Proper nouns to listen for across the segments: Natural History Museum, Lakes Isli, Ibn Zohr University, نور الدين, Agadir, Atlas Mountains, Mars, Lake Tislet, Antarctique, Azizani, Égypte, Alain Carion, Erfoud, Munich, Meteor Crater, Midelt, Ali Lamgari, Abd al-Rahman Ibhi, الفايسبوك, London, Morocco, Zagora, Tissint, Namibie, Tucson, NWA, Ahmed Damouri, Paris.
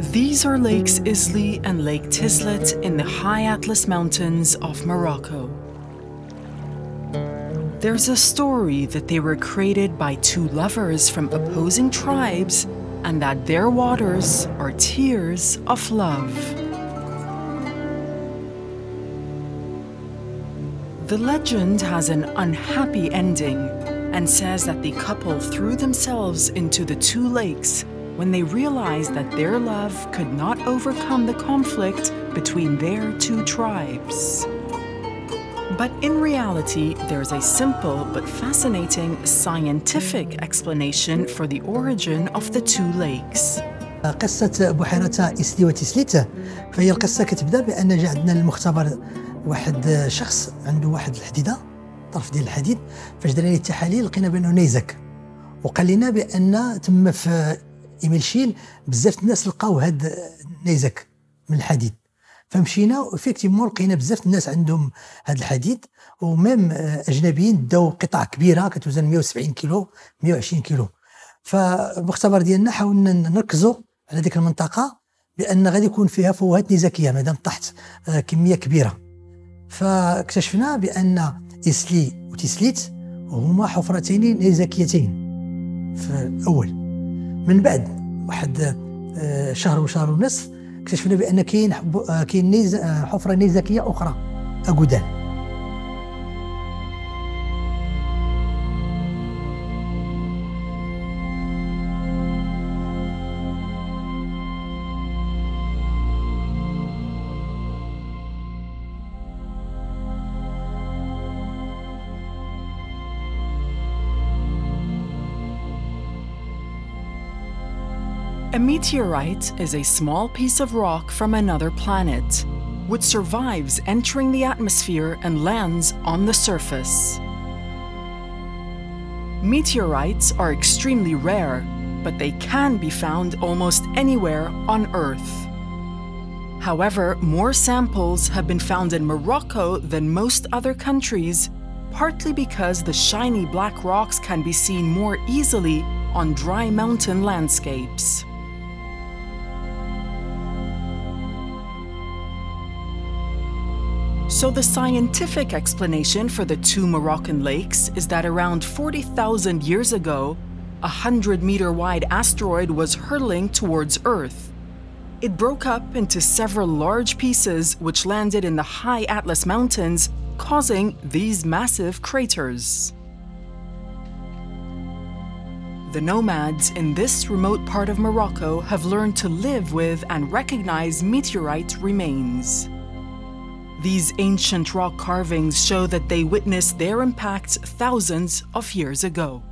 These are Lakes Isli and Lake Tislet in the high Atlas Mountains of Morocco. There's a story that they were created by two lovers from opposing tribes and that their waters are tears of love. The legend has an unhappy ending and says that the couple threw themselves into the two lakes when they realized that their love could not overcome the conflict between their two tribes. But in reality, there's a simple but fascinating scientific explanation for the origin of the two lakes. قصة بحيرة إسلي وتسليت فهي القصة كتبدا بأن جا عندنا المختبر واحد شخص عنده واحد الحديدة طرف ديال الحديد فاش درنا ليه التحاليل لقينا بأنه نيزك وقال لنا بأن تما في إيميلشيل بزاف الناس لقاو هاد نيزك من الحديد فمشينا وإفكتيمون لقينا بزاف الناس عندهم هاد الحديد ومام أجنبيين داو قطع كبيرة كتوزن 170 كيلو 120 كيلو فالمختبر ديالنا حاولنا نركزوا على ديك المنطقة بأن غادي يكون فيها فوهات نيزكية مادام طاحت كمية كبيرة فاكتشفنا بأن إسلي وتسليت هما حفرتين نيزكيتين في الأول من بعد واحد شهر وشهر ونصف اكتشفنا بان كاين حفره نيزكيه اخرى أجودان A meteorite is a small piece of rock from another planet, which survives entering the atmosphere and lands on the surface. Meteorites are extremely rare, but they can be found almost anywhere on Earth. However, more samples have been found in Morocco than most other countries, partly because the shiny black rocks can be seen more easily on dry mountain landscapes. So the scientific explanation for the two Moroccan lakes is that around 40,000 years ago, a 100-meter-wide asteroid was hurtling towards Earth. It broke up into several large pieces which landed in the high Atlas Mountains, causing these massive craters. The nomads in this remote part of Morocco have learned to live with and recognize meteorite remains. These ancient rock carvings show that they witnessed their impacts thousands of years ago.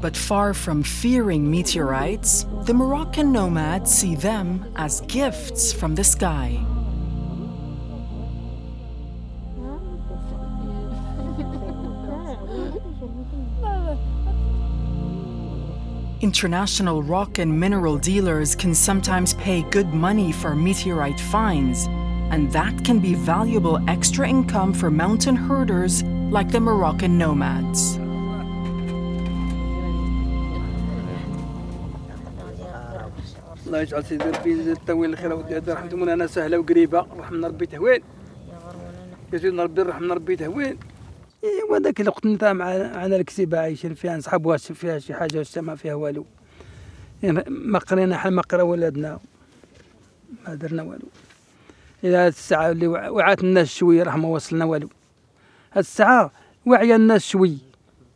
But far from fearing meteorites, the Moroccan nomads see them as gifts from the sky. International rock and mineral dealers can sometimes pay good money for meteorite finds, and that can be valuable extra income for mountain herders like the Moroccan nomads. الله يجعل سيدي ربي يطول الخير ورحمتهم انا سهله وقريبه رحمنا ربي تهوين يا سيدنا ربي رحمنا ربي تهوين ايوا داك الوقت نتا معنا الكسيبه عايشين فيها نصحابوها فيها شي حاجه والسما فيها والو يعني ما قرينا حنا ما قراو ولادنا ما درنا والو الى هاد الساعه اللي وعات الناس شويه راه ما وصلنا والو هاد الساعه واعيه الناس شويه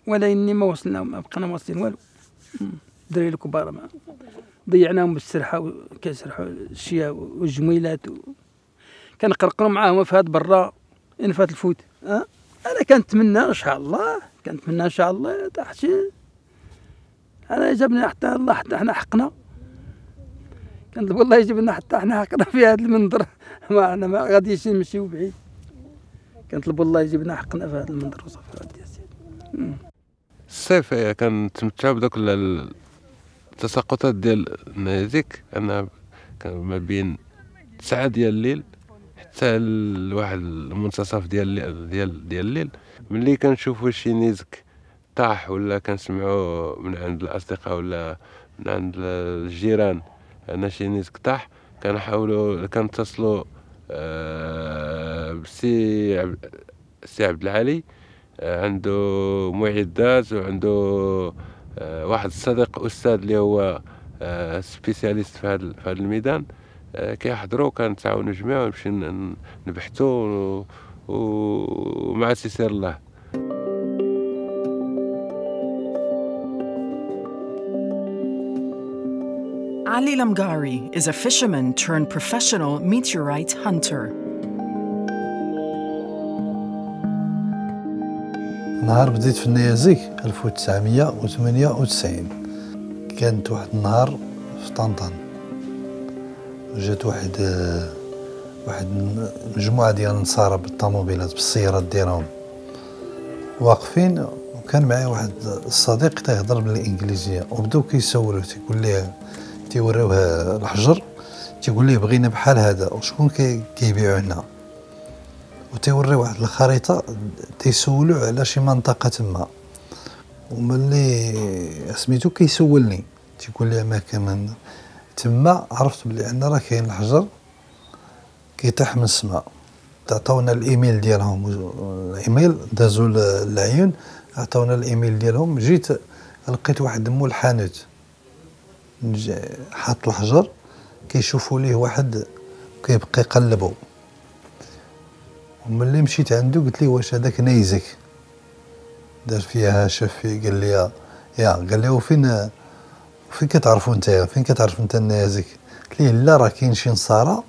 ولكن ما وصلنا ما بقينا واصلين والو الدراري الكبار ما ضيعناهم بالسرحه وكيسرحوا الشيا والجميلات كنقرقروا معاهم في هاد برا ان فات الفوت أنا كنتمنى إن شاء الله كنتمنى إن شاء الله تحت شي أنا جابنا حتى الله حتى حنا حقنا كنطلب والله يجيبنا حتى حنا حقنا في هذا المنظر ما غاديش نمشيو بعيد كنطلب والله يجيبنا حقنا في هذا المنظر وصافي غادي يا سيدي الصيف كنتمتع بدوك التساقطات ديال النيزك أنا كان ما بين 9 ديال الليل حتى لواحد المنتصف ديال الليل ملي كنشوفوا شي نيزك طاح ولا كنسمعوه من عند الأصدقاء ولا من عند الجيران أن شي نيزك طاح، كنحاولوا كنتصلوا بسي عبد العالي، عنده معدات وعنده واحد الصديق أستاذ اللي هو سبيسياليست في هذا الميدان، كيحضروا كنتعاونوا جميعا ونمشي نبحثوا ومع سيسير الله. Ali Lamgari is a fisherman turned professional meteorite hunter. نهار بديت في النيازك 1998 كانت واحد النهار في طنطان، جات واحد مجموعة ديال النصارى بالطوموبيلات بالسيارات ديالهم واقفين، وكان معايا واحد الصديق تيهضر بالانجليزية وبداو كيسولوه تيقول ليه تيوراوه الحجر تيقول ليه بغينا بحال هذا وشكون كيبيعو هنا، وتيوريه واحد الخريطه تيسولو على شي منطقه تما، وملي سميتو كيسولني تيقول لي مكان تما، عرفت بلي ان راه كاين الحجر كيطيح من السماء. عطاونا الايميل ديالهم، الايميل دازو العيون، عطاونا الايميل ديالهم، جيت لقيت واحد مول الحانوت حاط الحجر كيشوفوا ليه واحد وكيبقى يقلبو، وملي مشيت عنده قلت ليه واش هذاك نايزك، دار فيها شاف فيه قال لي يا، قال لي فين كتعرفوا نتايا، فين كتعرف نتا النايزك؟ قلت ليه لا راه كاين شي نصارى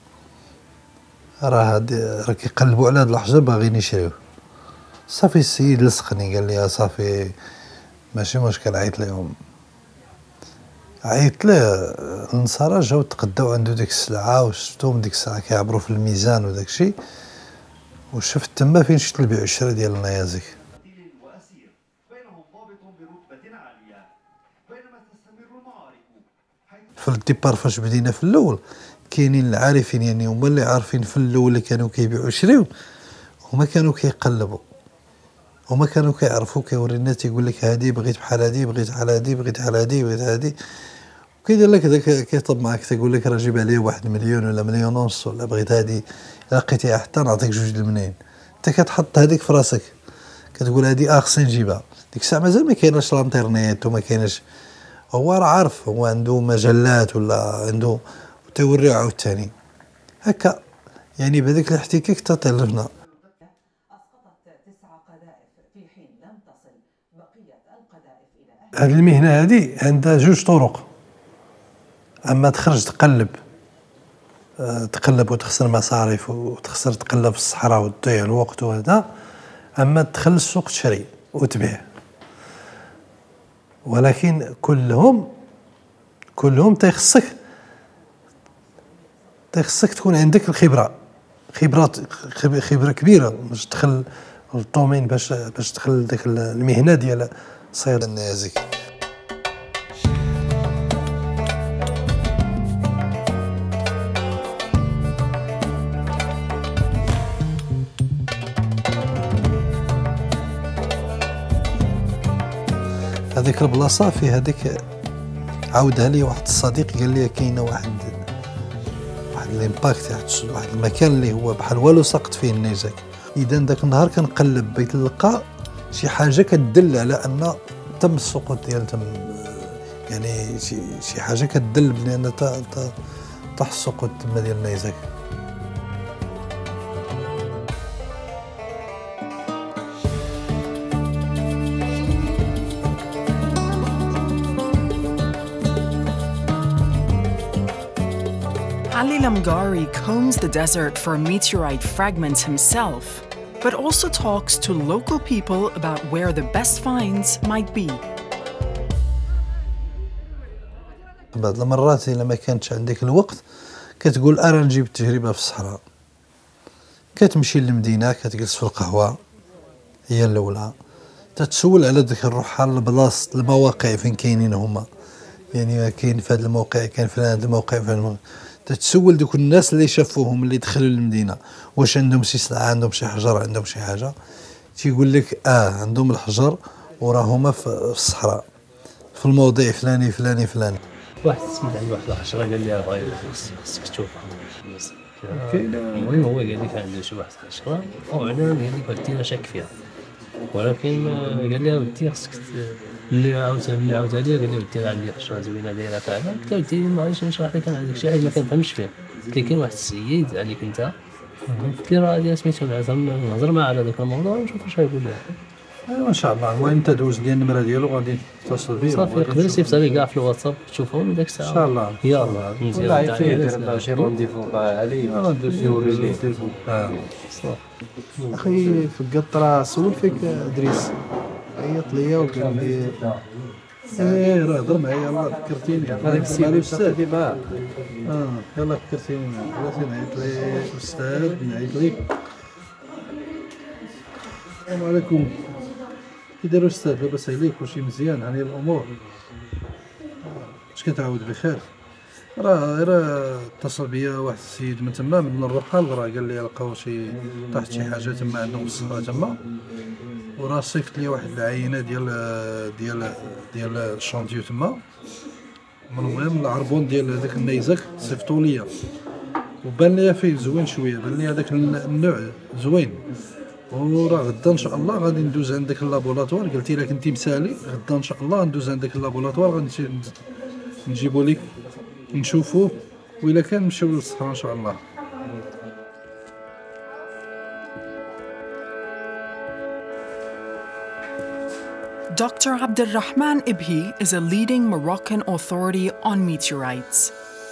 راه كيقلبوا على هاد الحجر باغيين يشريوه. صافي السيد لصقني قال لي صافي ماشي مشكل عيط ليهم، عيطت ليه النصارى جاو تقداو عنده ديك السلعه، وشفتهم ديك الساعه كيعبروا في الميزان وداك الشيء، وشفت تما فين شفت البيع والشراء ديال النيازك. في الديبار فاش بدينا في الاول كاينين العارفين، يعني هما اللي عارفين في الاول اللي كانوا كيبيعوا ويشريو، هما كانوا كيقلبوا، هما كانوا كيعرفوا كيورينا تيقول لك هادي بغيت بحال هادي، بغيت بحال هادي، بغيت بحال هادي، بغيت هادي، وكيدير لك داك كيطلب معاك تيقول لك راه جيب عليا واحد مليون ولا مليون ونص ولا بغيت هادي، لقيتيها حتى نعطيك جوج د المنين، انت كتحط هذيك في راسك كتقول هادي خصني نجيبها. ديك الساعه مازال ما كايناش الانترنيت وما كايناش، هو راه عارف، هو عنده مجلات ولا عنده، تيوريو عاوتاني هكا، يعني بهذيك الاحتكاك تتعلمنا. هاد المهنه هادي عندها جوج طرق، اما تخرج تقلب تقلب وتخسر مصاريف وتخسر تقلب في الصحراء وتضيع الوقت وهذا، اما تدخل السوق تشري وتبيع، ولكن كلهم تيخصك تكون عندك الخبره، خبره كبيره باش تدخل للطومين، باش تدخل ديك المهنه ديال صيد النيازك. هذيك البلاصه في هذيك عاودها لي واحد الصديق قال لي كاينه واحد الامباكت، واحد المكان اللي هو بحال والو سقط فيه النيزك. اذا ذاك النهار كنقلب بيت اللقاء شي حاجه كتدل على ان تم السقوط ديال يعني شي حاجه كتدل بان طاح السقوط تما ديال النيزك. Ali Lamgari combs the desert for meteorite fragments himself, but also talks to local people about where the best finds might be. بعض المرات إلا ما كانتش عندك الوقت كتقول أرا نجيب التجربة في الصحراء، كتمشي للمدينة كتجلس في القهوة هي الأولى، تتسول على ديك الرحال البلاص المواقع فين كاينين هما، يعني كاين في هذا الموقع، كاين في هذا الموقع، في الموقع. تتسول دوك الناس اللي شافوهم اللي دخلوا للمدينه واش عندهم شي سلعه، عندهم شي حجر، عندهم شي حاجه، تيقول لك عندهم الحجر وراهما في الصحراء في الموضع فلاني فلاني فلاني. واحد سمعت عند واحد 10 قال لي باغي خصك تشوفها. المهم هو قال لي كان عنده شي واحد 10 وعلى قال لي بدينا شاك فيها، ولكن قال لي ودي خصك اللي عاودتها اللي عاودتها لي قال لي ودي عندي 10 زوينه دايره فعلا. قلت له ودي ما غاديش نشرح لك انا هذاك الشيء حيت ما كنفهمش فيه. قلت لي كاين واحد السيد عليك انت، قلت لي راه سميتو نهضر معاه على ذاك الموضوع ونشوف واش غايقول لي. ايوا ان شاء الله. المهم انت دوز لي النمره ديالو وغادي نتصل بيه صافي، يقدر يصيفط لي كاع في الواتساب تشوفهم من داك الساعه ان شاء الله. يلاه مزيان والله يدير لنا شي رونديفو علي ندوز نوري ليه التليفون. اخي في القطره سول فيك ادريس، عيط ليا وقال لي ايه راه هضر معايا الله فكرتيني هذاك السيد بزاف ديما. يلاه فكرتيني بلاتي نعيط ليه استاذ نعيط ليك. السلام عليكم، كي داير أستاذ؟ لاباس عليك؟ وشي مزيان؟ هاني الأمور؟ واش كتعاود بخير؟ راه اتصل بيا واحد السيد من تما من الرحال، راه قال لي لقاو شي طاحت شي حاجة تما عندهم في الصحراء تما، وراه صيفط لي واحد العينة ديال ديال ديال الشونتيو تما، المهم العربون ديال هذاك النيزك صيفطو ليا، وبان لي فيه زوين شوية، بان لي هذاك النوع زوين. وراه غدا ان شاء الله غادي ندوز عند داك اللابوراتوار، قلت لك انت مثالي، غدا ان شاء الله ندوز عند داك اللابوراتوار غادي نجيبو لك نشوفوه، وإلا كان نمشيو للصحراء ان شاء الله. Dr. Abd al-Rahman Ibhi is a leading Moroccan authority on meteorites.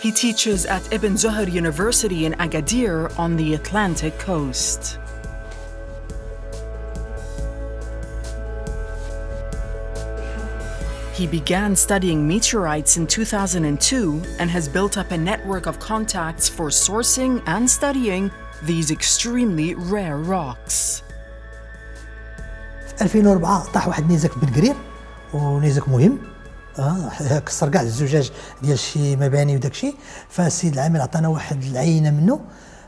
He teaches at Ibn Zohr University in Agadir on the Atlantic coast. He began studying meteorites in 2002 and has built up a network of contacts for sourcing and studying these extremely rare rocks. في 2004 طاح واحد نيزك في بن قرير، ونيزك مهم كسر كاع الزجاج ديال شي مباني وداك الشيء، فالسيد العامل عطانا واحد العينه منه،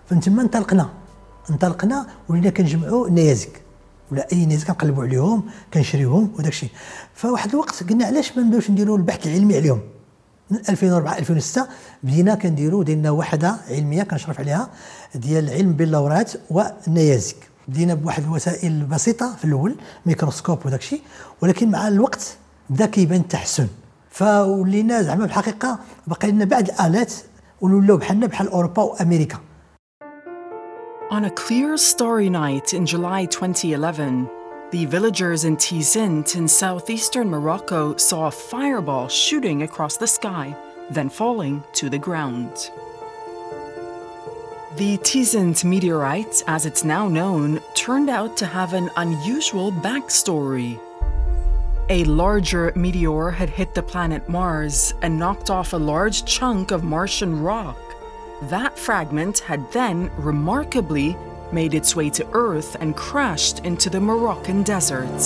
فمن تما انطلقنا ولينا كنجمعوا نيازك ولا اي ناس كنقلبوا عليهم كنشريوهم وداك الشيء. فواحد الوقت قلنا علاش ما نبداوش نديروا البحث العلمي عليهم. من 2004 2006 بدينا كنديروا وحده علميه كنشرف عليها ديال علم باللورات والنيازك. بدينا بواحد الوسائل بسيطه في الاول ميكروسكوب وداك الشيء، ولكن مع الوقت بدا كيبان التحسن، فولينا زعما بالحقيقه باقي لنا بعض الالات ونولوا بحال اوروبا وامريكا. On a clear, starry night in July 2011, the villagers in Tissint in southeastern Morocco saw a fireball shooting across the sky, then falling to the ground. The Tissint meteorite, as it's now known, turned out to have an unusual backstory. A larger meteor had hit the planet Mars and knocked off a large chunk of Martian rock. That fragment had then, remarkably, made its way to Earth and crashed into the Moroccan desert.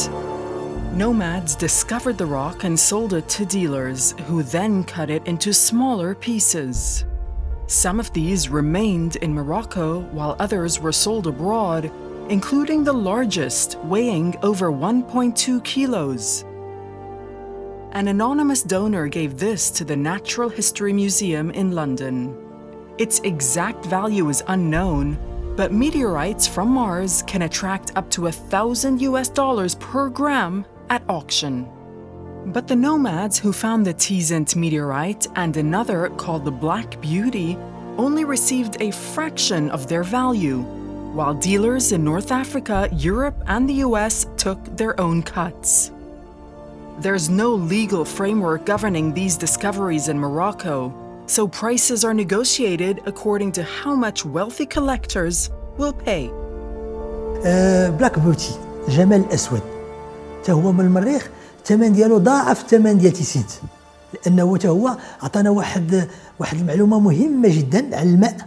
Nomads discovered the rock and sold it to dealers, who then cut it into smaller pieces. Some of these remained in Morocco, while others were sold abroad, including the largest, weighing over 1.2 kilos. An anonymous donor gave this to the Natural History Museum in London. Its exact value is unknown, but meteorites from Mars can attract up to $1,000 per gram at auction. But the nomads who found the Tissint meteorite and another called the Black Beauty only received a fraction of their value, while dealers in North Africa, Europe, and the US took their own cuts. There's no legal framework governing these discoveries in Morocco, so prices are negotiated according to how much wealthy collectors will pay. بلاك بيوتي الجمال الأسود حتى هو من المريخ، الثمن ديالو ضاعف الثمن ديال تيسينت، لأنه حتى هو عطانا واحد المعلومة مهمة جدا على الماء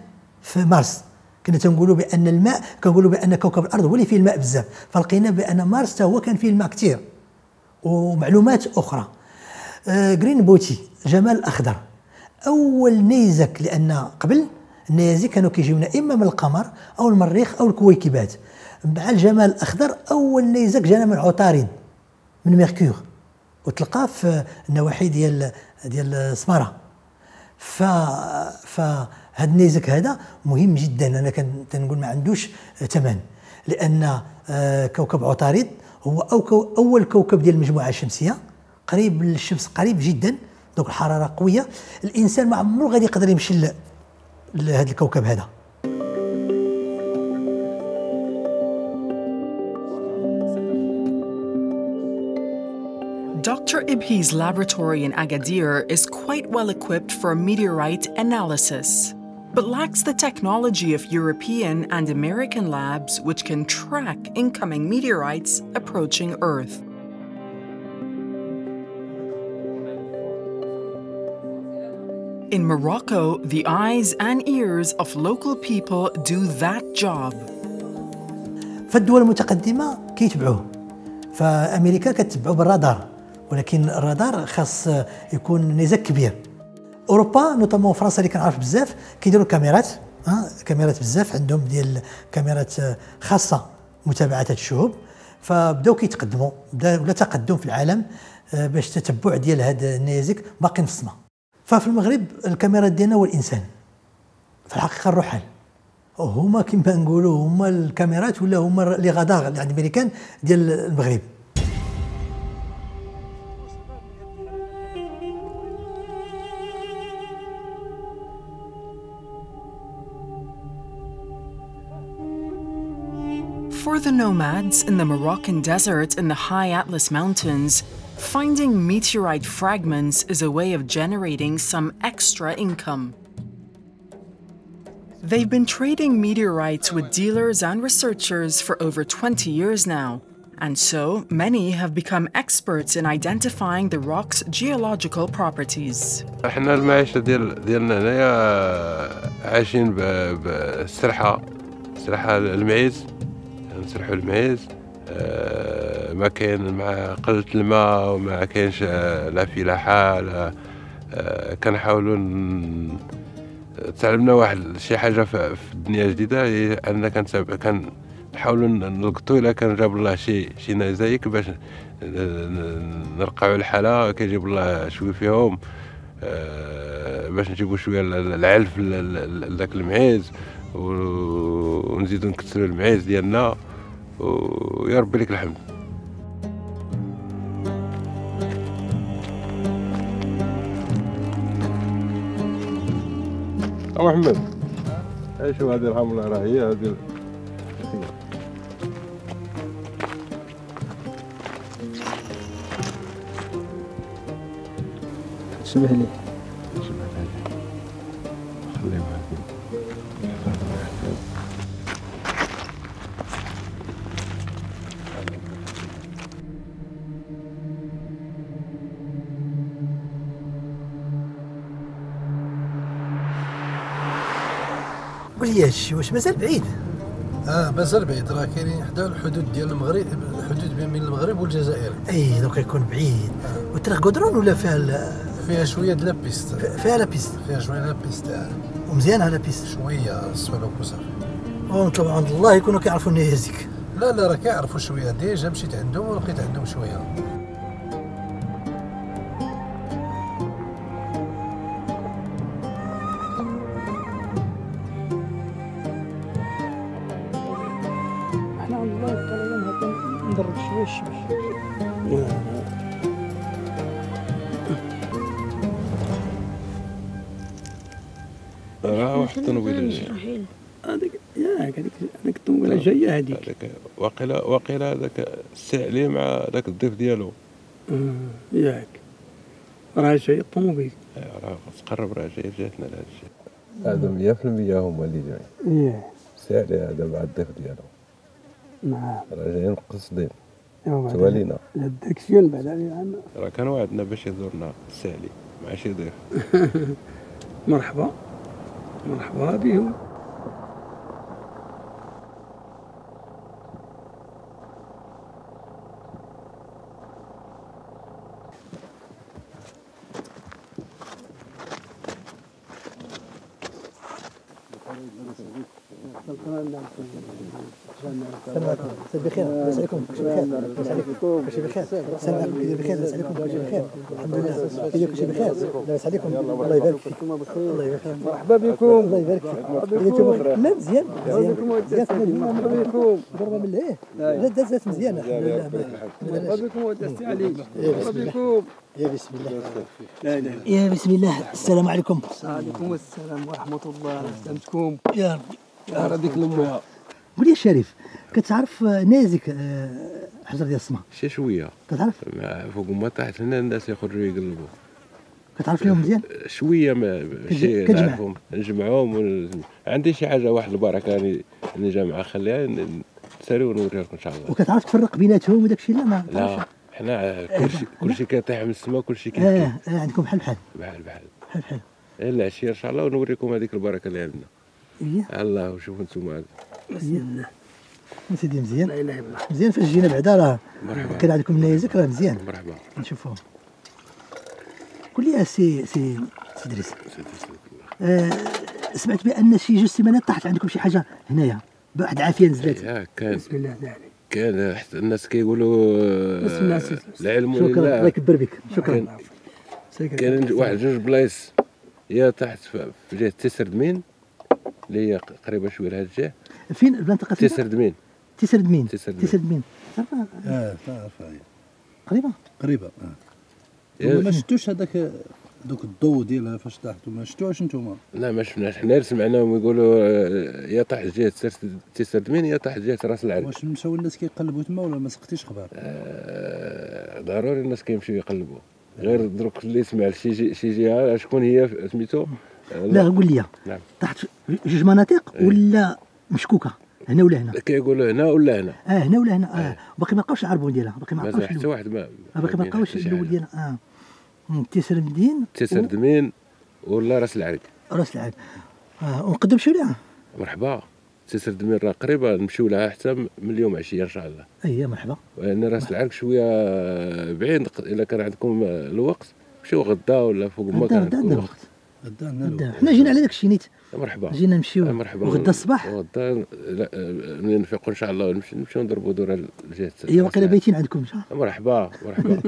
في مارس. كنا تنقولوا بأن الماء كنقولوا بأن كوكب الأرض هو اللي فيه الماء بزاف، فلقينا بأن مارس حتى هو كان فيه الماء كثير. ومعلومات أخرى جرين بوتي جمال الأخضر، أول نيزك، لأن قبل النيازك كانوا كيجيونا إما من القمر أو المريخ أو الكويكبات، مع الجمال الأخضر أول نيزك جانا من عطارد، من مركور وتلقاه في النواحي ديال سماره. فهاد النيزك هذا مهم جدا، انا كنقول ما عندوش ثمن، لان كوكب عطارد هو اول كوكب ديال المجموعه الشمسيه، قريب للشمس، قريب جدا، دونك الحراره قويه، الانسان ما عمره غادي يقدر يمشي لهذا الكوكب هذا. Dr. Ibhi's laboratory in Agadir is quite well equipped for meteorite analysis, but lacks the technology of European and American labs which can track incoming meteorites approaching Earth. In Morocco, the eyes and ears of local people do that job. فالدول المتقدمة كيتبعوه، فأمريكا كتبعو بالرادار، ولكن الرادار خاص يكون نيزك كبير. اوروبا نوطامون فرنسا اللي كنعرف بزاف كيديروا كاميرات، كاميرات بزاف عندهم، ديال كاميرات خاصه متابعه هاد الشهب. فبداو كيتقدموا، ولا تقدم في العالم باش تتبع ديال هاد النيزك باقي في السماء. ففي المغرب الكاميرات ديالنا هو الانسان، في الحقيقه الرحال هما كما نقولوا هما الكاميرات، ولا هما لي غادار اللي عند الامريكان ديال المغرب. For the nomads in the Moroccan desert in the high Atlas Mountains, finding meteorite fragments is a way of generating some extra income. They've been trading meteorites with dealers and researchers for over 20 years now, and so many have become experts in identifying the rock's geological properties. احنا المعيشة ديالنا هنايا عايشين بالسرحة، السرحة المعيز، نسرحوا المعيز ما كاين، مع قلة الماء وما كاينش لا فلاحة لا كنحاولوا تعلمنا واحد شي حاجه في الدنيا الجديده، اننا كنحاولوا نلقطوا الا كان جاب الله شي نزايك باش نرقعوا الحاله، كيجيب الله شويه فيهم باش نجيبوا شويه العلف لذاك المعيز ونزيدوا نكثروا المعيز ديالنا، ويا ربي لك الحمد. أبو محمد شوف هذه الحمد لله، راه هي هذه شبه لي شبه هذه، خليها هذه. ولياش واش مازال بعيد؟ مازال بعيد، راه كاينين حدا الحدود ديال المغرب، الحدود بين المغرب والجزائر. اي دونك يكون بعيد. وتريخ قدرون ولا فيها شويه د لابيست، فيها لابيست، فيها شويه لابيست ومزيان على لابيست شويه السلوك وصافي. ونطلبوا عند الله يكونوا كيعرفوا نيازك. لا لا راه كيعرفوا شويه، ديجا مشيت عندهم ولقيت عندهم شويه. راه واحد الطنوبيل هذيك، ياك هذيك الطنوبيله جايه هذيك، هذاك واقيلا هذاك السي عليه مع هذاك الضيف ديالو، ياك راه جاي الطنوبيل، راه تقرب، راه جاي جاتنا لهاد الشيء، هذا 100% هما اللي جايين، ياه السي عليه هذا مع الضيف ديالو، معاه راه جايين مقصدين توالينا، هذاك الشيء من بعد راه كان وعدنا باش يزورنا السي عليه مع شي ضيف. مرحبا مرحبا بهم. مساء بخير، مساء عليكم، كل شيء بخير، مساء عليكم، كل شيء بخير، مساء عليكم، كل شيء بخير، مساء عليكم، كل شيء بخير، الحمد لله، كل شيء بخير، لاباس عليكم، الله يبارك فيك، الله يبارك فيك، مرحبا بكم، الله يبارك فيك، لا مزيان، مزيان، مرحبا بكم، ضربة بالله، لا دازت مزيانة، الحمد لله، مرحبا بكم ودازتي عليك، مرحبا بكم، يا بسم الله، يا بسم الله، السلام عليكم، وعليكم السلام ورحمة الله، سلامتكم، يا ربي. يا هذيك لمها قول لي شريف كتعرف نازك حجر ديال الصمام شي شويه كتعرف فوق ما طاحت هنا الناس يخرجوا يقلبوا كتعرف لهم مزيان شويه ما شي نعرفهم نجمعهم عندي شي حاجه واحد البركه يعني نجمعها خليها نسالي ونوريها لكم ان شاء الله وكتعرف تفرق بيناتهم وداك الشيء لا ما لا حنا كلشي كيطيح من السماء كلشي كيطيح عندكم بحال بحال بحال بحال بحال بحال العشيه ان شاء الله ونوريكم هذيك البركه اللي عندنا الله وشوفوا انتم مزيان سيدي مزيان لا اله الا الله مزيان فاش جينا بعدا راه كان عندكم نايزك راه مزيان مرحبا نشوفوهم قول لي سي دريس سمعت بان شي جوج سيمانات طاحت عندكم شي حاجه هنايا بواحد العافيه نزلات بسم الله عليك كان حتى الناس كيقولوا بسم الله العلم لله شكرا الله يكبر بك شكرا كان واحد جوج بلايص يا تحت في جهه تسردمين اللي هي قريبه شويه لهاد الجهه فين المنطقه فين؟ تسردمين تسردمين تسردمين تعرفها؟ عارفها قريبه قريبه ما شفتوش هذاك دوك الضوء ديالها فاش طاحت ما شفتوهاش نتوما؟ لا ما شفناش حنا سمعناهم يقولوا يا طاحت جهه تسردمين يا طاحت جهه راس العرب واش مشاو الناس كيقلبوا تما ولا ما سقتيش خبر؟ ضروري الناس كيمشيو يقلبوا غير دروك اللي سمع شي جهه شكون هي سميتو لا قول لي نعم طاحت جوج مناطق ولا مشكوكه هنا ولا هنا كيقولوا هنا ولا هنا هنا ولا هنا باقي ما لقاوش العربون ديالها باقي ما لقاوش حتى واحد باقي ما لقاوش الاول ديالها تسردمين تسردمين ولا راس العرب راس العرب ونقدر نمشيو لها مرحبا تسردمين راه قريبه نمشيو لها حتى من اليوم عشيه ان شاء الله اي مرحبا لان راس العرب شويه بعيد الا كان عندكم الوقت مشيو غدا ولا فوق ما كان عندكم الوقت غدا حنا جينا على داك الشيء نيت مرحبا جينا نمشيو غدا الصباح غدا ملي نفيقوا ان شاء الله نمشيو نضربوا دوره الجهه هي واقيلا بايتين عندكم صح مرحبا مرحبا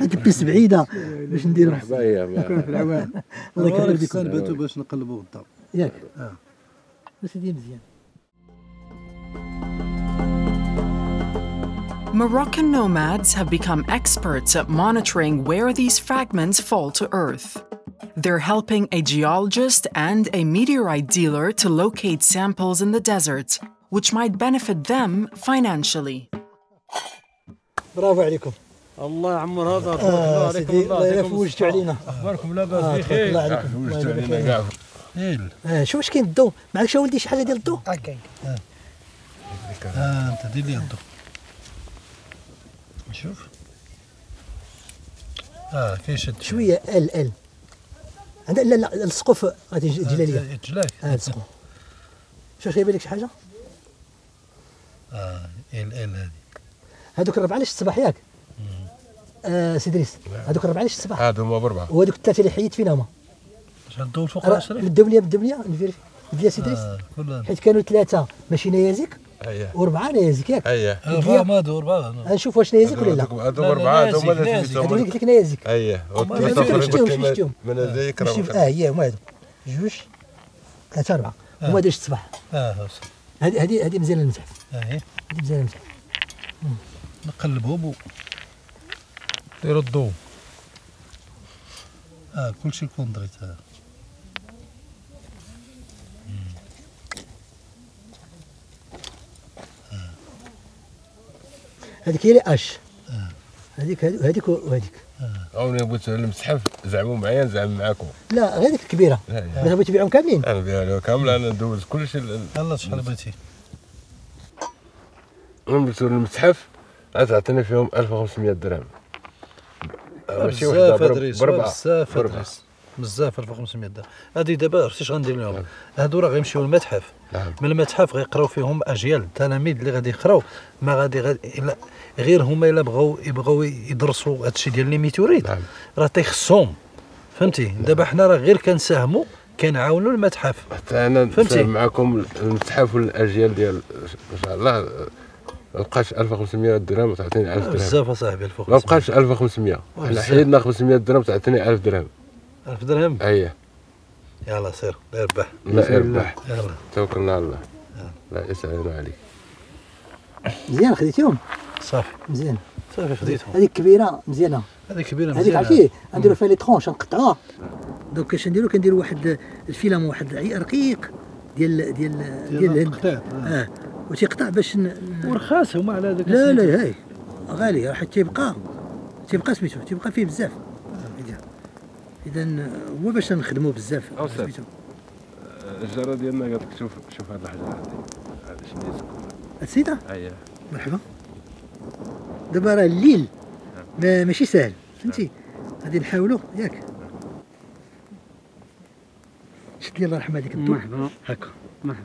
الدبس بعيده باش نديروا مرحبا يا في العوام الله يكرم بك نباتوا باش نقلبوا غدا ياك سيدي مزيان Moroccan nomads have become experts at monitoring where these fragments fall to earth. They're helping a geologist and a meteorite dealer to locate samples in the desert, which might benefit them financially. برافو عليكم. الله يعمر هذا. سيدي الله يلا فوجتوا علينا. أخباركم لاباس بخير. الله يعطيكم. فوجتوا علينا كاع. شوف واش كاين الضو. معاك شا ولدي شي حاجة ديال الضو؟ كاين. أنت دير لي الضو. نشوف. كيشد. شوية ال. لا لا السقوف غادي تجي ليا تجلاك السقوف شوف جايبه لك شي حاجه ال هذه هذوك الربعه اللي شت الصباح ياك سي دريس هذوك الربعه اللي شت الصباح هادو هما بربعه وهذوك الثلاثه اللي حيدت فينا هما واش هادو فوق 10 بالدبليه نفيرفي ديال سي دريس حيت كانوا ثلاثه ماشي نيازك وربعه نيازك ياك اييه هادو ربعه غنشوف واش نيازك ولا لا هادو ربعه هادو هما اللي سميتهم هادو اللي قلت لك نيازك اييه شفتهم من هذيك راه هي هما هادو جوج ثلاثه ربعه هما هادو شت الصباح هادي مزيانه للمسح هادي مزيانه للمسح نقلبهم ديروا الضو كلشي يكون دريت هذا هذيك هي لي اش هذيك وهذيك انا بغيت المتحف زعما معايا زعما معاكم لا غير ديك الكبيره انا بغيت تبيعهم كاملين انا بيعهم كامل انا ندوز كلشي يلاه شحال بغيتي نمشيو للمتحف عطاتني فيهم 1500 درهم ماشي وحده بربعه بزاف 1500 درهم هذه دابا عرفتي اش غندير لهم هادو راه غيمشيو للمتحف من المتحف غيقراو فيهم اجيال التلاميذ اللي غادي يقراو ما غادي غير هما الا يبغاو يدرسوا هادشي ديال لي ميتوريت راه تيخصهم فهمتي دابا حنا راه غير كنساهموا كنعاونوا المتحف. حتى انا نتفاهم معكم المتحف والاجيال ديال ان شاء الله. ما بقاش 1500 درهم وتعطيني 1000 درهم. بزاف اصاحبي 1500. ما بقاش 1500، حنا حيدنا 500 درهم وتعطيني 1000 درهم. 1000 درهم؟ اييه. يلا سير اربح. لا اربح. يلا توكلنا على الله. الله يسعدنا عليك. مزيان خديتيهم؟ صافي. مزيان. صافي خديتهم. هذيك كبيرة مزيانة. هذيك كبيرة مزيانة. هذيك عرفتي نديرو فيها لي ترونش نقطعوها. دونك اش نديرو؟ كندير واحد الفيلم واحد رقيق ديال الهند. اه وتيقطع باش ورخاص هما على هذاك. لا لا هاي غالي حيت تيبقى سميتو تيبقى فيه بزاف. اذا هو باش نخدمو بزاف. الجرة ديالنا قالت لك شوف هاد الحجرة هادي شنو هي السيدة؟ اييه مرحبا. دابا راه الليل ماشي سهل فهمتي، غادي نحاولو ياك. شد لي الله يرحم هذيك الضو. مرحبا هاكا مرحبا.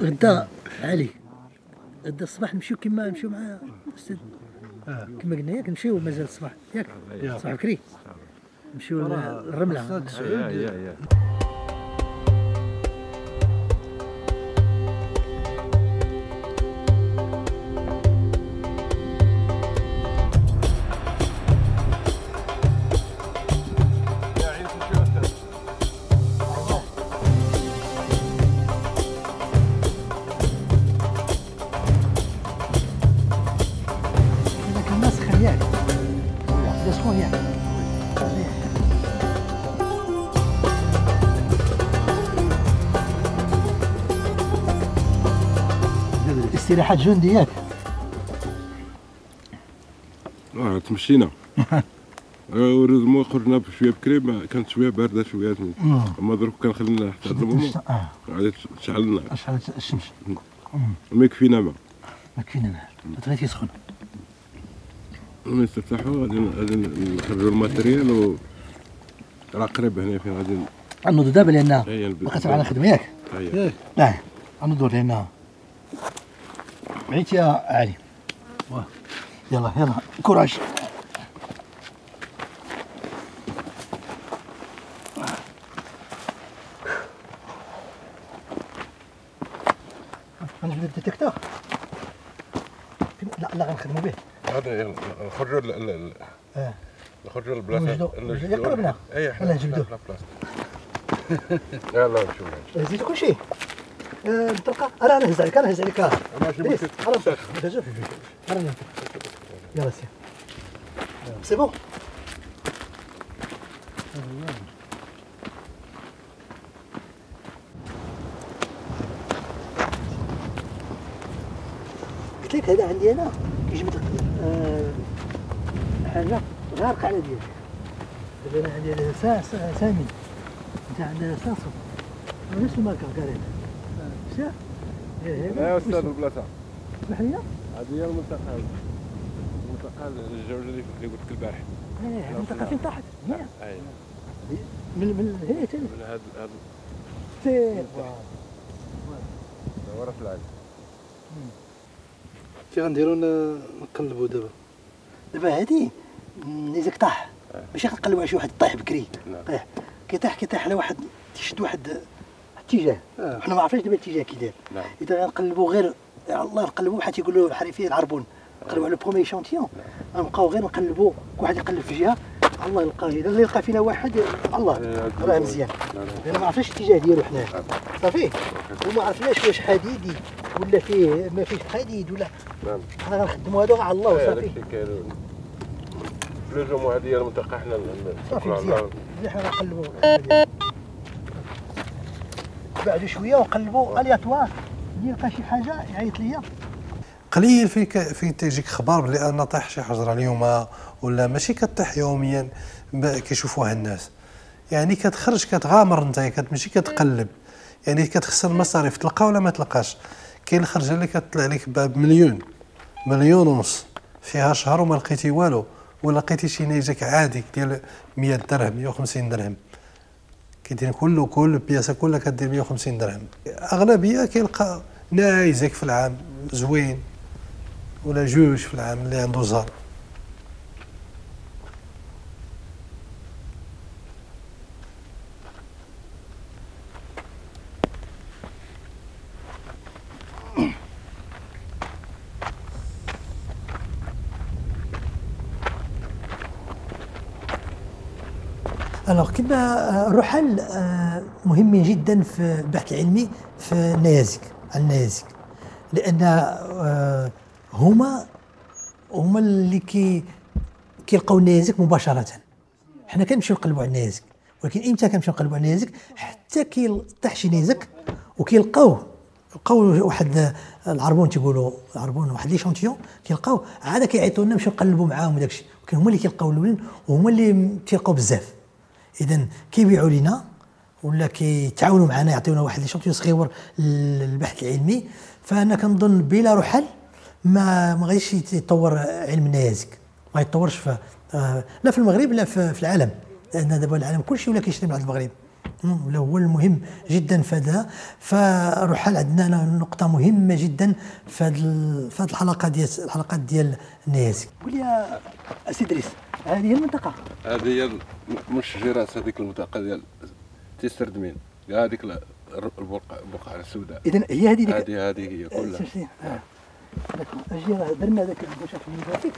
غدا علي غدا الصباح نمشيو كما نمشيو مع الاستاذ كما قلنا ياك، نمشيو مازال الصباح ياك صباح بكري نمشيو للرمله. استراحات جندي ياك؟ تمشينا ورد الماء خرجنا بشويه بكري، كانت شويه بارده شويه اما ظروف كنخلينا حتى الظلمه عاد تشعلنا شعلت الشمس ما يكفينا ما حتى غير تيسخن ما نسترتاحوا. غادي نخرجوا الماتريال و راه قريب هنا فين غادي غنوضوا دابا لان بقات معنا الخدمه ياك؟ اييه غنوضوا لان معيك يا علي. يلا يلا كوراج. غنجبدو الديتيكتور. لا لا غنخدمو به. هذا نخرجو نخرجو البلاصة اللي قربنا. اي حنا نجبدو. يلا نمشيو. زيد كلشي. الطرقه انا نهز عليك يلا سير سي بون. قلت لك هذا عندي انا كيجبد لك حاجه غارقه على ديالك. دابا انا عندي هذا سامي انت عندنا ساسو نفس الماركه كارين. لا يا استاذ البلاصه اسمح لي هذه هي المنطقه الجوله اللي قلت لك البارح. المنطقه فين طاحت هنا من هنا حتى من هذا تي ورا في العالم. كي غنديروا نقلبوا دابا هذه نيزك طاح ماشي غنقلبوا على شي واحد طايح بكري. طيح كيطيح على واحد تيشد واحد اتجاه حنا ما عرفناش دابا الاتجاه كي داير. اذا غنقلبوا غير الله نقلبوا بحال تيقولوا الحريفين العربون نقلبوا على برومي شانتيون. غنبقاو غير نقلبوا واحد يقلب في جهه الله يلقاه. اذا اللي يلقى فينا واحد الله راه مزيان. انا ما عرفناش الاتجاه ديالو حنا صافي وما عرفناش واش حديدي ولا فيه ما فيهش حديد ولا حنا غنخدموا هادو على الله وصافي. بلوزو مو هذه هي المنطقه حنا صافي مزيان اللي حنا نقلبوا بعد شويه ونقلبوا الياتوار. اللي يلقى شي حاجه يعيط ليا. قليل في تيجيك خبر لان طاح شي حجره اليوم ولا ماشي كطيح يوميا كيشوفوها الناس. يعني كتخرج كتغامر انت، ماشي كتقلب، يعني كتخسر المصاريف تلقى ولا ما تلقاش. كاين الخرجه اللي كتطلع لك بمليون، مليون ونص، فيها شهر وما لقيتي والو، ولا لقيتي شي نيجك عادي ديال 100 درهم 150 درهم كيدير كل البياسه كلها كدير 150 درهم. اغلبيه كيلقى نايزك في العام زوين ولا جوج في العام اللي عنده زهر. الوغ كنا رحل مهمين جدا في البحث العلمي في النيازك، النيازك لان هما اللي كيلقاو النيازك مباشره. حنا كنمشيو نقلبوا على النيازك، ولكن امتى كنمشيو نقلبوا على النيازك؟ حتى كيطيح شي نيازك وكيلقاوه، لقاو واحد العربون تيقولوا العربون واحد لي شونتيون كيلقاو عاد كيعيطوا لنا نمشيو نقلبوا معاهم وداك الشيء، ولكن هما اللي كيلقاو الاولين وهما اللي تيلقاو بزاف. إذا كيبيعوا لنا ولا كيتعاونوا معنا يعطيونا واحد الشونطيون صغيور للبحث العلمي. فأنا كنظن بلا رحل ما غاديش يتطور علم النيازك، ما يتطورش في لا في المغرب لا في العالم، لأن دابا العالم كلشي ولا كيشري من عند المغرب ولا هو المهم جدا في هذا. فرحل عندنا نقطة مهمة جدا في هذه الحلقة ديال الحلقات ديال النيازك. قول لي يا سي إدريس، هذه هي المنطقة، هذه هي من الشجيرات، هذيك المنطقة ديال تيستردمين، هذيك البقعة السوداء. إذا هي هذه هذه هي كلها. أجي راه درنا هذاك الكوشة في المنطقة.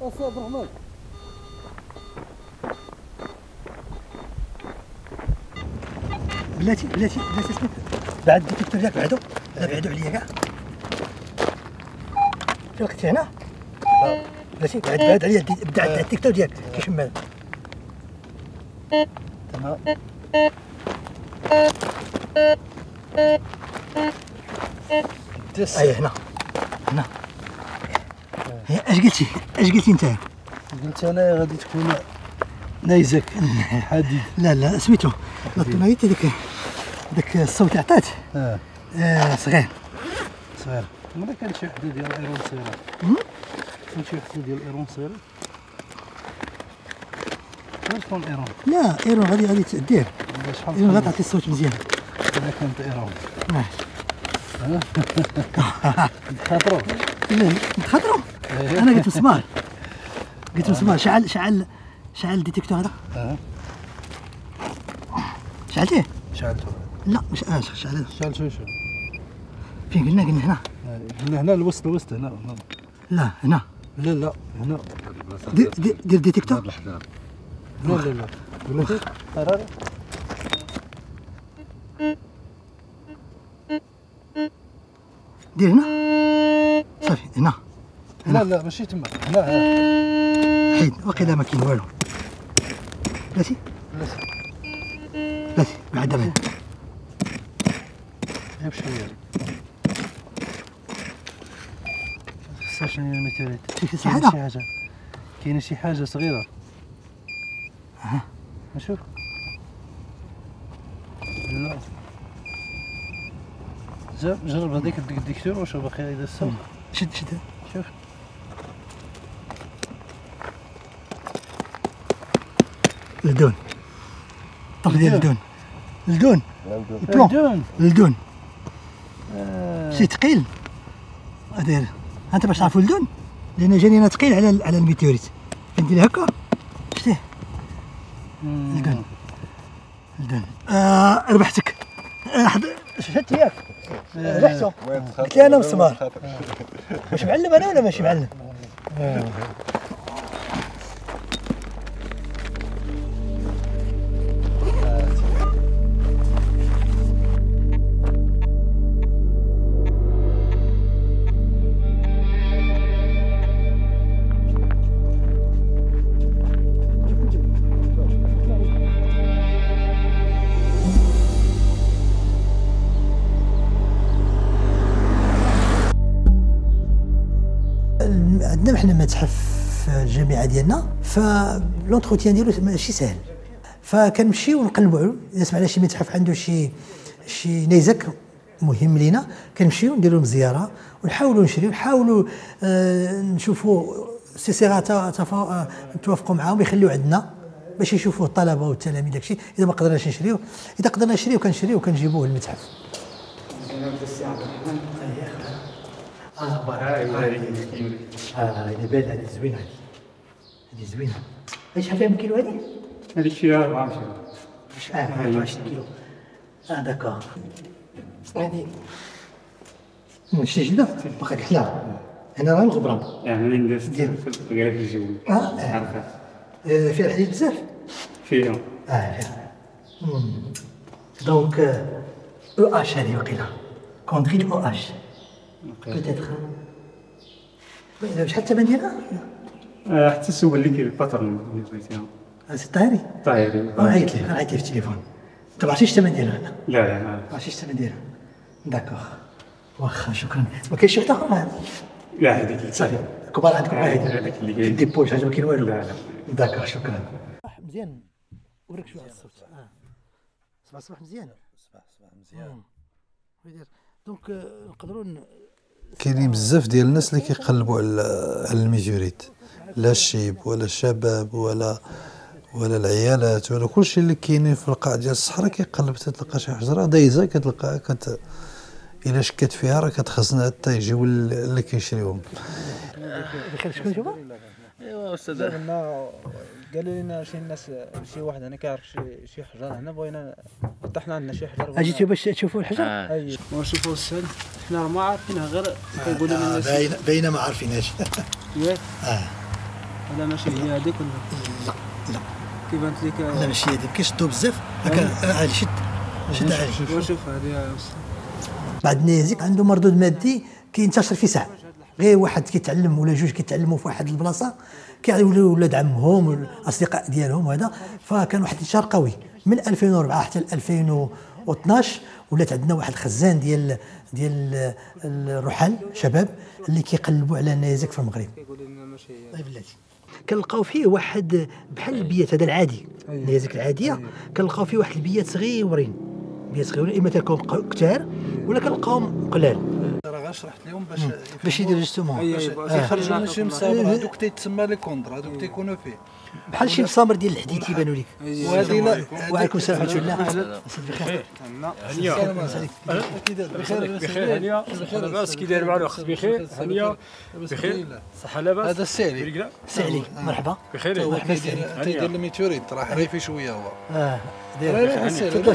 السي عبد الرحمن بلاتي بلاتي بلاتي سميت بعد الديتكتور ديالك بعدو، لا بعدو عليا كاع في الوقت هنا بلاتي بعد عليا الديتكتور ديالك كيشم هذا تمام. اي هنا هنا اش قلتي؟ اش قلتي انت؟ قلت انا غادي تكون نايزك حديد. لا لا سميتو الطنايط هذاك الصوت عطات صغير صغير. ملي كان شي حديد ديال الايرون صغيره، كان شي حديد ديال الايرون صغيره واش كون ايرون؟ لا ايرون غادي تدير ايرون غتعطي الصوت مزيان. انا كنت ايرون نتخاطرو نتخاطرو. انا قلت مسمار، قلت مسمار. شعل شعل شعل الديتكتور هذا. شعلتيه؟ شعلته. لا مش شعلته. شعلته شو؟ فين قلنا؟ قلنا هنا. قلنا هنا الوسط، الوسط هنا. لا هنا. لا لا هنا. دير دير ديتكتور. لا لا لا. قلت قرار. دير هنا. صافي هنا. لا لا ماشي تما، هنا هنا حيد وقيلا ما كاين والو. بلاتي بلاتي بلاتي بعد بعد جاب شوية خصها شنو هي الميتوريت. كاين شي حاجة، كاين شي حاجة صغيرة. ها نشوف. لا جرب هذيك الديكتور وشوف باقي إذا السوق. شد شد شوف. الدون، الطرف ديال الدون، الدون، البلون، الدون، شي ثقيل، داير، أنت باش تعرفوا الدون، لأن جاني أنا ثقيل على الميتوريت، كندير هكا، شتيه، الدون، الدون، ربحتك، شفت ياك، ربحتو، قلت لي أنا مسمار، واش معلم أنا ولا ماشي معلم؟ احنا متحف في الجامعه ديالنا، فلونتروتيان ديالو ماشي سهل، فكنمشيو نقلبوا نسمع على شي متحف عنده شي نيزك مهم لينا، كنمشيو نديرو لهم زياره ونحاولوا نشريو، نحاولوا نشوفوا سي سيغا توافقوا معاهم يخليو عندنا باش يشوفوه الطلبه والتلاميذ داكشي. اذا ما قدرناش نشريوه، اذا قدرنا نشريوه كنشريوه وكنجيبوه للمتحف. هذه زوينه، هذه زوينه. شحال فيها كيلو هذه؟ هذه فيها 24 كيلو. داكور. هذه ماشي جدة، باقي كحله. هنا راه الغبران. يعني ندير غير في الجو. عرفتها. فيها الحديد بزاف؟ فيها. فيها. دونك او اش هذه وقيله. كوندريت او اش. بوتيتر. وي شحال الثمن ديالها؟ حتى سول لي الباترن اللي بغيتيها. سي طاهري؟ طاهري. عيط لي، عيط لي في التليفون. أنت ما عرفتيش الثمن ديالها هنا؟ لا لا ما عرفتيش الثمن ديالها. داكوغ. واخا شكرا. ما كاينش شي وحدة أخرى؟ لا هذيك صافي. كبار عندكم هذيك اللي كاين. ديبو شي حاجة ما كاين والو. لا لا. داكوغ شكرا. صباح مزيان. وريك شوية الصوت. صباح مزيان. صباح مزيان. دونك نقدروا كاينين بزاف ديال الناس اللي كيقلبوا على الميجوريت، لا الشيب ولا الشباب ولا العيالات ولا كلشي اللي كاينين في القاع ديال الصحراء كيقلب، تتلقى شي حجره دايزه كتلقاها الا شكات فيها راه كتخزن حتى يجيو اللي كيشريوهم. شكون شوفوا؟ ايوا استاذ قالوا لنا شي ناس، شي واحد هنا كيعرف شي حجر هنا، بغينا طحنا عندنا شي حجر. اجيتوا باش تشوفوا الحجر؟ ونشوفوا السهل، حنا راه ما عارفينه، غير كيقولوا لنا الناس باينه ما عارفينهاش. ياك؟ هذا ماشي هي هذيك ولا؟ لا لا كيبانت لك. لا ماشي هذيك، كيشدوا بزاف هكا. عالي شد عالي. شوف هذه بعض النيزك عنده مردود مادي كينتشر في ساعه، غير واحد كيتعلم ولا جوج كيتعلموا في واحد البلاصه كيعاونوا ولاد عمهم والاصدقاء ديالهم وهذا، فكان واحد الانتشار قوي من 2004 حتى 2012. ولات عندنا واحد الخزان ديال الرحال شباب اللي كيقلبوا على النيزك في المغرب. اي بلاتي كنلقاو فيه واحد بحال البيات، هذا العادي النيزك العاديه كنلقاو فيه واحد البيات صغيورين، اما تلقاهم كثار ولا كنلقاهم قلال. راه غير شرحت لهم باش يديروا جوستومون، باش يخرجوا شي مصابر. هذوك تيتسمى لي كوندر، هذوك تيكونوا فيه بحال شي مصامر ديال الحديد كيبانوا لك. وهذه وعليكم السلام ورحمه الله. اهلا بخير. هنيه بخير بخير. هنيه لاباس، كي داير مع الوقت؟ بخير هنيه بخير، صحه لاباس. هذا السي علي، السي علي مرحبا. بخير مرحبا. تيدير الميتوريت راه ريفي شويه هو. داير بخير.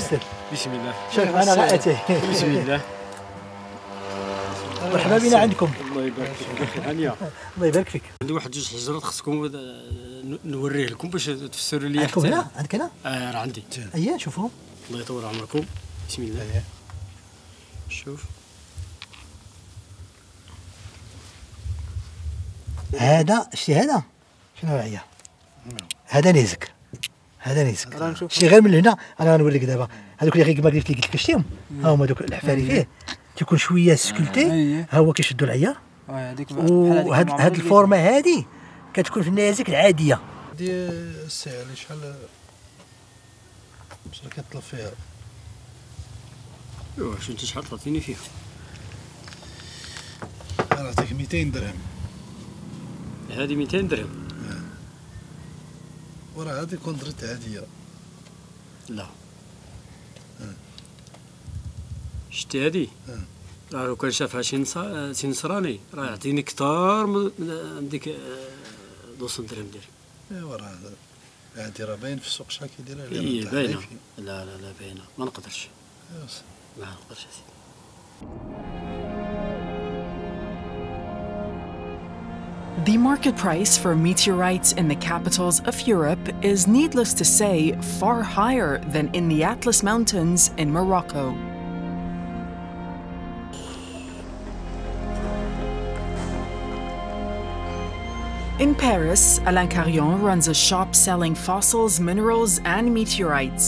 بسم الله. شوف انا غاتيه. بسم الله. مرحبا بنا عندكم. الله يبارك فيك. هانيه الله يبارك فيك. عندي واحد جوج حجرات خصكم نوريه لكم باش تفسروا لي. عندكم هنا؟ عندك هنا؟ راه عندي. اييه شوفهم. الله يطول عمركم. بسم الله. شوف هذا، شتي هذا؟ شنو هي؟ هذا نيزك، هذا نيزك. شتي غير من هنا انا غنوريك دابا. هذوك اللي كما قلت لك شتيهم؟ ها هما دوك الحفاري فيه تيكون شويه سكولتي، ها هو كيشدوا العيار. هذيك بحال هاد الفورمه هادي كتكون في النيازك العاديه. هادي السي علي شحال شحال كيطلب فيها؟ ايوا شنتي شحال طلبتيني فيها؟ انا عطيك 200 درهم. هادي 200 درهم. وراه هادي كوندريت عاديه. لا شتي هادي؟ راه لو كان شافها شي نصراني راه يعطيني كثار من ديك 200 درهم ديالي. ايوا راه هادي راه باين في السوق شحال كيديرها. هي باينه. لا لا لا باينه، ما نقدرش. ما نقدرش اسيدي. The market price for meteorites in the capitals of Europe is, needless to say, far higher than in the Atlas Mountains in Morocco. In Paris, Alain Carion runs a shop selling fossils, minerals and meteorites.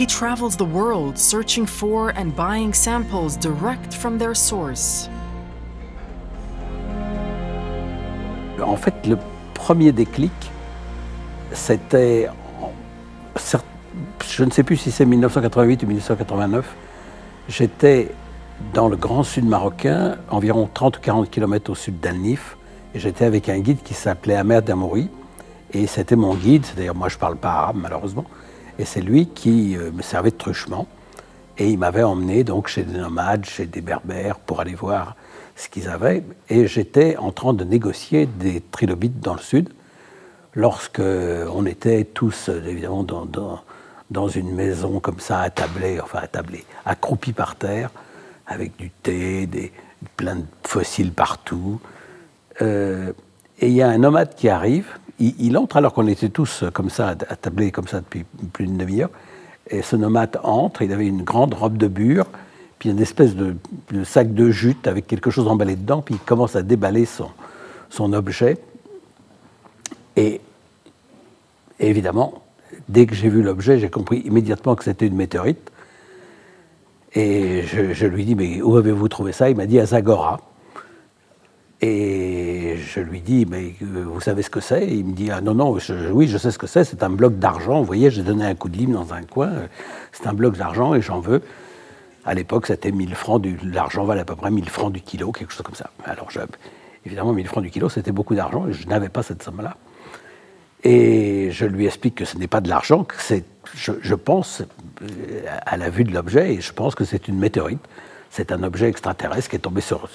He travels the world searching for and buying samples direct from their source. En fait, le premier déclic, c'était, je ne sais plus si c'est 1988 ou 1989, j'étais dans le grand sud marocain, environ 30 ou 40 km au sud d'Al-Nif, et j'étais avec un guide qui s'appelait Ahmed Damouri, et c'était mon guide, d'ailleurs moi je ne parle pas arabe malheureusement, et c'est lui qui me servait de truchement, et il m'avait emmené donc chez des nomades, chez des berbères, pour aller voir ce qu'ils avaient, et j'étais en train de négocier des trilobites dans le sud, lorsque on était tous évidemment dans une maison comme ça, attablés, accroupis par terre, avec du thé, plein de fossiles partout. Et il y a un nomade qui arrive, il entre alors qu'on était tous comme ça, attablés comme ça depuis plus d'une demi-heure, et ce nomade entre, il avait une grande robe de bure, puis une espèce de sac de jute avec quelque chose emballé dedans, puis il commence à déballer son objet. Et évidemment, dès que j'ai vu l'objet, j'ai compris immédiatement que c'était une météorite. Et je lui dis, mais où avez-vous trouvé ça? Il m'a dit, à Zagora. Et je lui dis, mais vous savez ce que c'est? Il me dit, ah non, oui, je sais ce que c'est, c'est un bloc d'argent. Vous voyez, j'ai donné un coup de lime dans un coin, c'est un bloc d'argent et j'en veux. À l'époque, c'était 1000 francs, l'argent valait à peu près 1000 francs du kilo, quelque chose comme ça. Alors, évidemment, 1000 francs du kilo, c'était beaucoup d'argent et je n'avais pas cette somme-là. Et je lui explique que ce n'est pas de l'argent, que c'est, je pense, à la vue de l'objet, et je pense que c'est une météorite. C'est un objet extraterrestre qui est tombé sur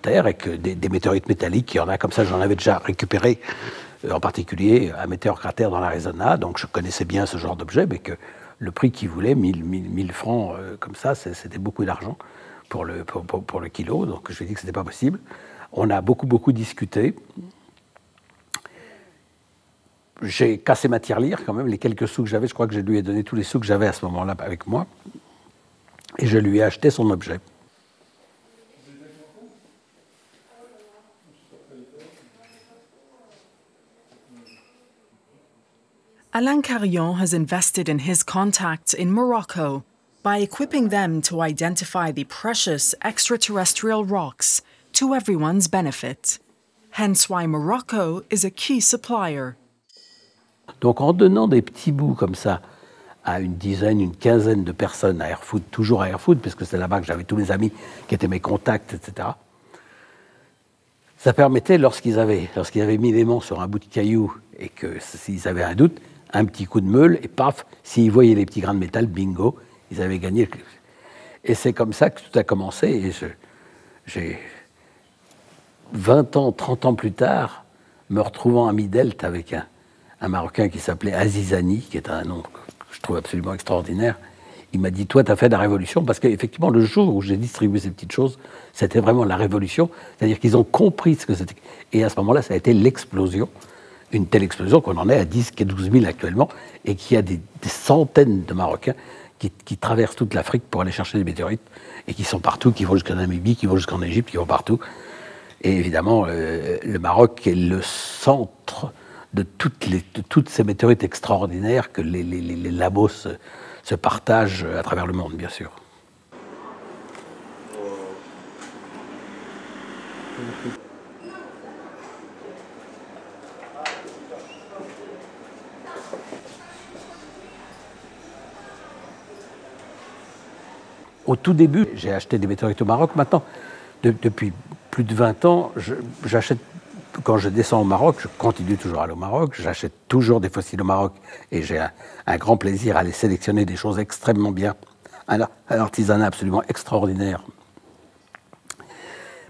Terre, et que des météorites métalliques, il y en a comme ça, j'en avais déjà récupéré, en particulier un Meteor Crater dans l'Arizona, donc je connaissais bien ce genre d'objet, mais que le prix qu'il voulait, 1000 francs comme ça, c'était beaucoup d'argent pour le kilo, donc je lui ai dit que ce n'était pas possible. On a beaucoup discuté. J'ai cassé ma tirelire quand même, les quelques sous que j'avais, je crois que je lui ai donné tous les sous que j'avais à ce moment-là avec moi, et je lui ai acheté son objet. Alain Carion has invested in his contacts in Morocco by equipping them to identify the precious extraterrestrial rocks to everyone's benefit. Hence why Morocco is a key supplier. Donc en donnant des petits bouts comme ça à une dizaine, une quinzaine de personnes à Erfoud, toujours à Erfoud, puisque c'est là-bas que j'avais tous mes amis qui étaient mes contacts, etc. Ça permettait, lorsqu'ils avaient mis les mains sur un bout de caillou et que s'ils avaient un doute, un petit coup de meule et paf, s'ils voyaient les petits grains de métal, bingo, ils avaient gagné. Et c'est comme ça que tout a commencé. Et 20 ans, 30 ans plus tard, me retrouvant à Midelt avec un Marocain qui s'appelait Azizani, qui est un nom que je trouve absolument extraordinaire, il m'a dit « Toi, t'as fait la révolution », parce qu'effectivement, le jour où j'ai distribué ces petites choses, c'était vraiment la révolution, c'est-à-dire qu'ils ont compris ce que c'était. Et à ce moment-là, ça a été l'explosion, une telle explosion qu'on en est à 10 000 à 12 000 actuellement, et qu'il y a des centaines de Marocains qui traversent toute l'Afrique pour aller chercher des météorites, et qui sont partout, qui vont jusqu'en Namibie, qui vont jusqu'en Égypte, qui vont partout. Et évidemment, le Maroc est le centre de toutes ces météorites extraordinaires que les labos se partagent à travers le monde, bien sûr. Au tout début, j'ai acheté des météorites au Maroc. Maintenant, depuis plus de 20 ans, j'achète. Quand je descends au Maroc, je continue toujours à aller au Maroc, j'achète toujours des fossiles au Maroc et j'ai un grand plaisir à les sélectionner, des choses extrêmement bien, un artisanat absolument extraordinaire.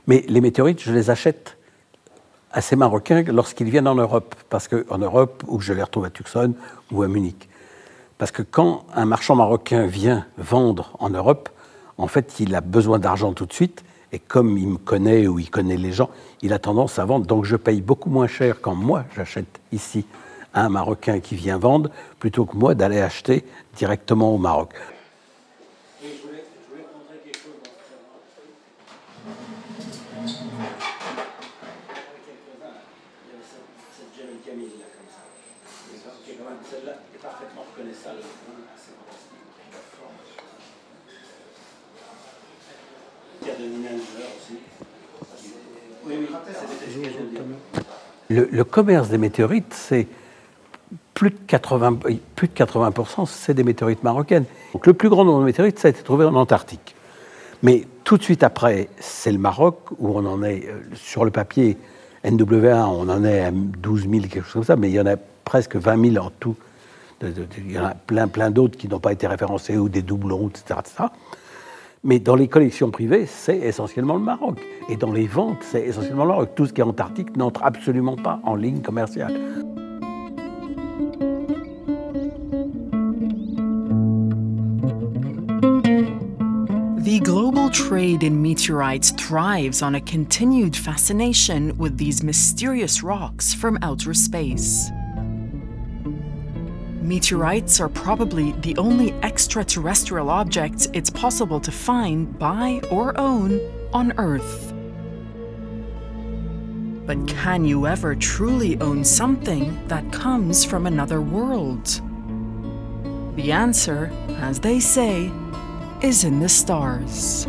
Mais les météorites, je les achète à ces Marocains lorsqu'ils viennent en Europe, parce qu'en Europe, ou je les retrouve à Tucson ou à Munich. Parce que quand un marchand marocain vient vendre en Europe, en fait, il a besoin d'argent tout de suite. Et comme il me connaît ou il connaît les gens, il a tendance à vendre. Donc je paye beaucoup moins cher quand moi j'achète ici à un Marocain qui vient vendre, plutôt que moi d'aller acheter directement au Maroc. Oui, oui, c'est des Le commerce des météorites, c'est plus de 80%, c'est des météorites marocaines. Donc le plus grand nombre de météorites, ça a été trouvé en Antarctique. Mais tout de suite après, c'est le Maroc, où on en est, sur le papier, NWA, on en est à 12 000, quelque chose comme ça, mais il y en a presque 20 000 en tout. Il y en a plein d'autres qui n'ont pas été référencés, ou des doublons, etc., etc. Mais dans les collections privées, c'est essentiellement le Maroc. Et dans les ventes, c'est essentiellement le Maroc. Tout ce qui est Antarctique n'entre absolument pas en ligne commerciale. The global trade in meteorites thrives on a continued fascination with these mysterious rocks from outer space. Meteorites are probably the only extraterrestrial objects it's possible to find, buy, or own on Earth. But can you ever truly own something that comes from another world? The answer, as they say, is in the stars.